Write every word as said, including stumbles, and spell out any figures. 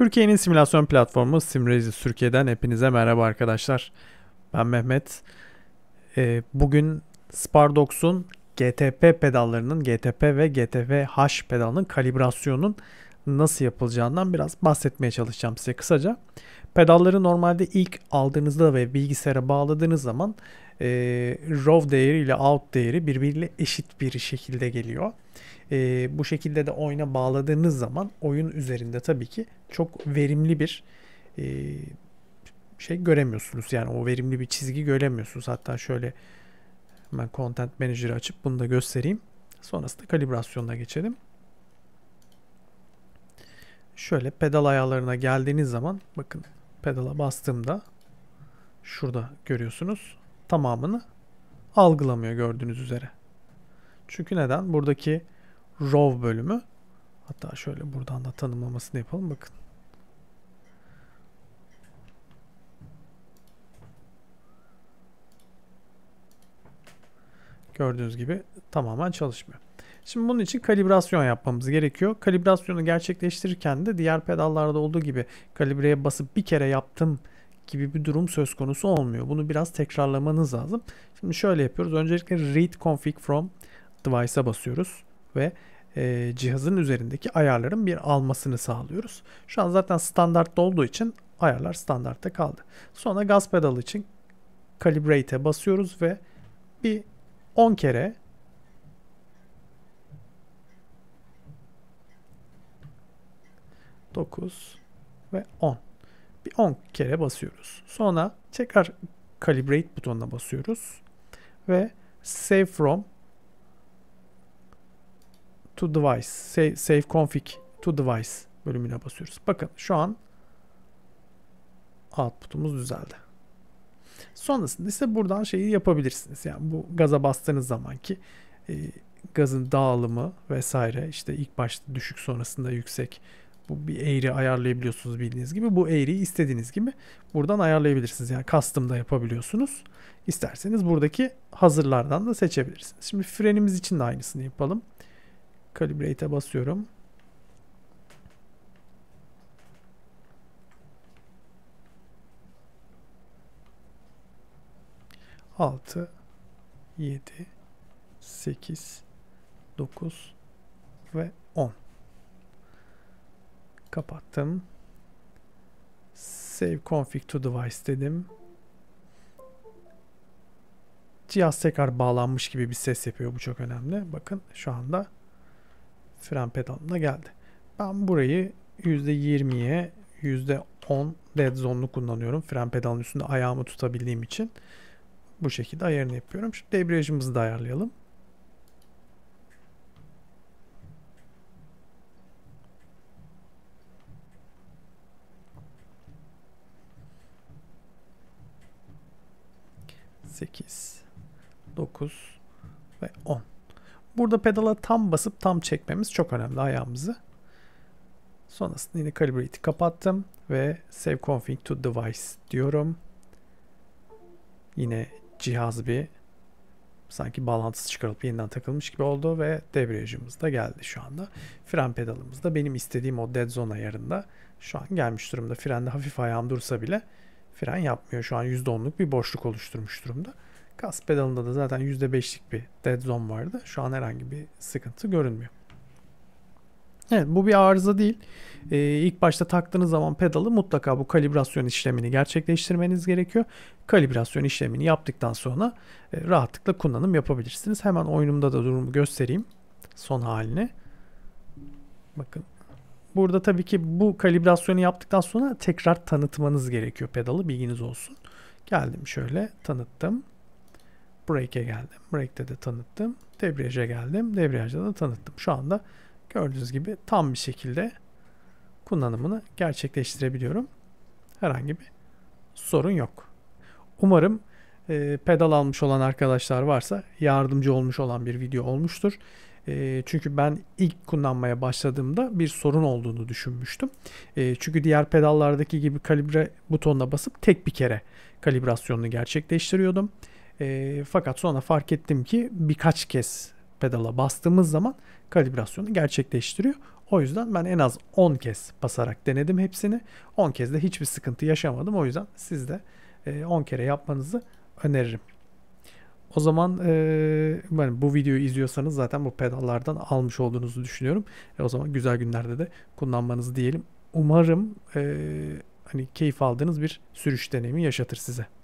Türkiye'nin simülasyon platformu Sim Racers Türkiye'den hepinize merhaba arkadaşlar. Ben Mehmet. Ee, bugün SPARDOX'un G T P pedallarının, G T P ve G T P H pedalının kalibrasyonunun nasıl yapılacağından biraz bahsetmeye çalışacağım size kısaca. Pedalları normalde ilk aldığınızda ve bilgisayara bağladığınız zaman e, raw değeri ile out değeri birbiriyle eşit bir şekilde geliyor. E, bu şekilde de oyuna bağladığınız zaman oyun üzerinde tabii ki çok verimli bir e, şey göremiyorsunuz. Yani o verimli bir çizgi göremiyorsunuz. Hatta şöyle hemen Content Manager'ı açıp bunu da göstereyim. Sonrasında kalibrasyonuna geçelim. Şöyle pedal ayarlarına geldiğiniz zaman bakın pedala bastığımda şurada görüyorsunuz tamamını algılamıyor gördüğünüz üzere. Çünkü neden? Buradaki raw bölümü, hatta şöyle buradan da tanımlamasını yapalım bakın. Gördüğünüz gibi tamamen çalışmıyor. Şimdi bunun için kalibrasyon yapmamız gerekiyor. Kalibrasyonu gerçekleştirirken de diğer pedallarda olduğu gibi kalibreye basıp bir kere yaptım gibi bir durum söz konusu olmuyor. Bunu biraz tekrarlamanız lazım. Şimdi şöyle yapıyoruz. Öncelikle Read Config From Device'a basıyoruz ve e, cihazın üzerindeki ayarların bir almasını sağlıyoruz. Şu an zaten standartta olduğu için ayarlar standartta kaldı. Sonra gaz pedalı için Calibrate'e basıyoruz ve bir on kere dokuz ve on. Bir on kere basıyoruz. Sonra tekrar Calibrate butonuna basıyoruz. Ve Save From to Device, Save, save Config to Device bölümüne basıyoruz. Bakın şu an output'umuz düzeldi. Sonrasında ise buradan şeyi yapabilirsiniz. Yani bu gaza bastığınız zamanki e, gazın dağılımı vesaire, işte ilk başta düşük sonrasında yüksek, bu bir eğri ayarlayabiliyorsunuz bildiğiniz gibi. Bu eğriyi istediğiniz gibi buradan ayarlayabilirsiniz. Yani custom'da yapabiliyorsunuz. İsterseniz buradaki hazırlardan da seçebilirsiniz. Şimdi frenimiz için de aynısını yapalım. Calibrate'e basıyorum. altı, yedi, sekiz, dokuz ve on. Kapattım. Save Config to Device dedim. Cihaz tekrar bağlanmış gibi bir ses yapıyor. Bu çok önemli. Bakın şu anda fren pedalına geldi. Ben burayı yüzde yirmiye yüzde on dead zone'lu kullanıyorum. Fren pedalının üstünde ayağımı tutabildiğim için bu şekilde ayarını yapıyorum. Şimdi debriyajımızı da ayarlayalım. sekiz, dokuz ve on. Burada pedala tam basıp tam çekmemiz çok önemli ayağımızı. Sonrasında yine Calibrate'i kapattım ve Save Config to Device diyorum. Yine cihaz bir sanki bağlantısı çıkarılıp yeniden takılmış gibi oldu ve debriyajımız da geldi şu anda. Fren pedalımız da benim istediğim o dead zone ayarında şu an gelmiş durumda. Frende hafif ayağım dursa bile fren yapmıyor. Şu an yüzde onluk bir boşluk oluşturmuş durumda. Gaz pedalında da zaten yüzde beşlik bir dead zone vardı. Şu an herhangi bir sıkıntı görünmüyor. Evet, bu bir arıza değil. Ee, ilk başta taktığınız zaman pedalı mutlaka bu kalibrasyon işlemini gerçekleştirmeniz gerekiyor. Kalibrasyon işlemini yaptıktan sonra e, rahatlıkla kullanım yapabilirsiniz. Hemen oyunumda da durumu göstereyim. Son halini. Bakın. Burada tabii ki bu kalibrasyonu yaptıktan sonra tekrar tanıtmanız gerekiyor pedalı, bilginiz olsun. Geldim şöyle tanıttım. Brake'e geldim. Brake'de de tanıttım. Debriyaja geldim. Debriyajda da tanıttım. Şu anda gördüğünüz gibi tam bir şekilde kullanımını gerçekleştirebiliyorum. Herhangi bir sorun yok. Umarım e, pedal almış olan arkadaşlar varsa yardımcı olmuş olan bir video olmuştur. Çünkü ben ilk kullanmaya başladığımda bir sorun olduğunu düşünmüştüm. Çünkü diğer pedallardaki gibi kalibre butonuna basıp tek bir kere kalibrasyonunu gerçekleştiriyordum. Fakat sonra fark ettim ki birkaç kez pedala bastığımız zaman kalibrasyonu gerçekleştiriyor. O yüzden ben en az on kez basarak denedim hepsini. on kez de hiçbir sıkıntı yaşamadım. O yüzden siz de on kere yapmanızı öneririm. O zaman e, yani bu videoyu izliyorsanız zaten bu pedallardan almış olduğunuzu düşünüyorum. E, o zaman güzel günlerde de kullanmanızı diyelim. Umarım e, hani keyif aldığınız bir sürüş deneyimi yaşatır size.